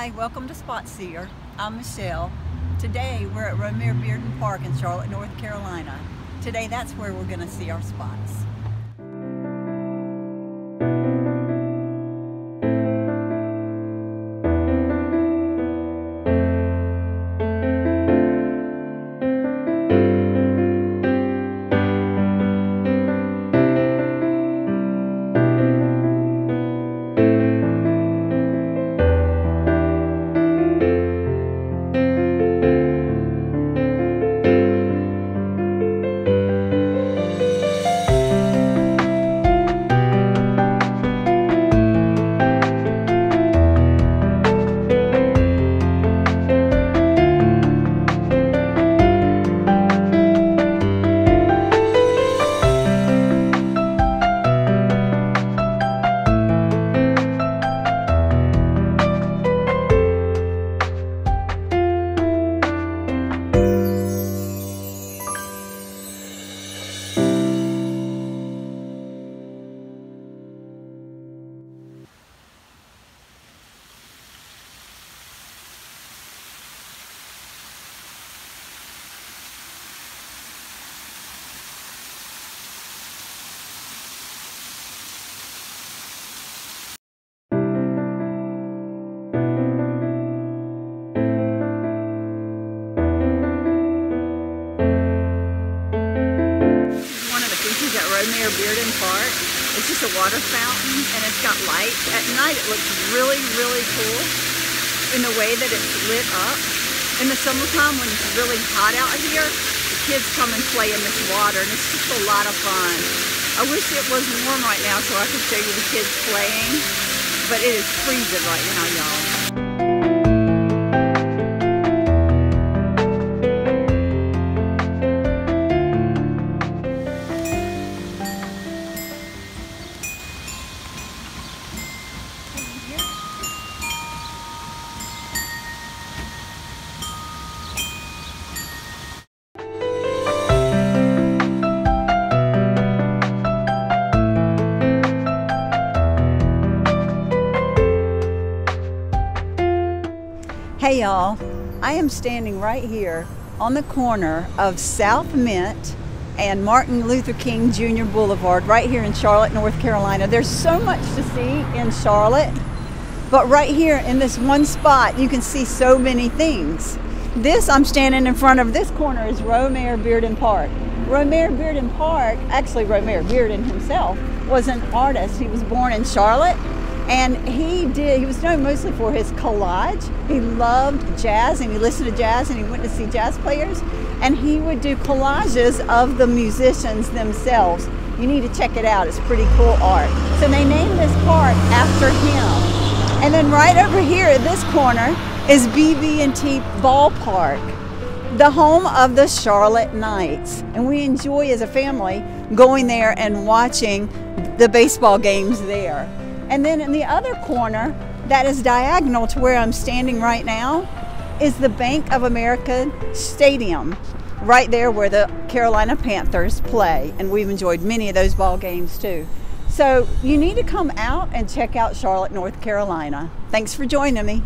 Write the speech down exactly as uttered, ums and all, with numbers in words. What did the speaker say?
Hi, welcome to Spot Seer. I'm Michelle. Today we're at Romare Bearden Park in Charlotte, North Carolina. Today that's where we're going to see our spots. Romare Bearden Park. It's just a water fountain and it's got lights. At night it looks really, really cool in the way that it's lit up. In the summertime when it's really hot out here, the kids come and play in this water and it's just a lot of fun. I wish it was warm right now so I could show you the kids playing, but it is freezing right now, y'all. Hey y'all, I am standing right here on the corner of South Mint and Martin Luther King Junior Boulevard right here in Charlotte, North Carolina. There's so much to see in Charlotte, but right here in this one spot you can see so many things. This I'm standing in front of, this corner is Romare Bearden Park. Romare Bearden Park, actually Romare Bearden himself, was an artist. He was born in Charlotte. And he did, he was known mostly for his collage. He loved jazz and he listened to jazz and he went to see jazz players. And he would do collages of the musicians themselves. You need to check it out, it's pretty cool art. So they named this park after him. And then right over here at this corner is B B and T Ballpark, the home of the Charlotte Knights. And we enjoy as a family going there and watching the baseball games there. And then in the other corner that is diagonal to where I'm standing right now is the Bank of America Stadium, right there where the Carolina Panthers play. And we've enjoyed many of those ball games too. So you need to come out and check out Charlotte, North Carolina. Thanks for joining me.